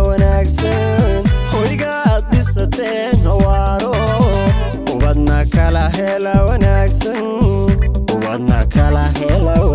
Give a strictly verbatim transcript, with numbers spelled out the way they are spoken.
وناكسن ويقعد بستين هوارو وبدنا كلا هلا وناكسن وبدنا كلا هلا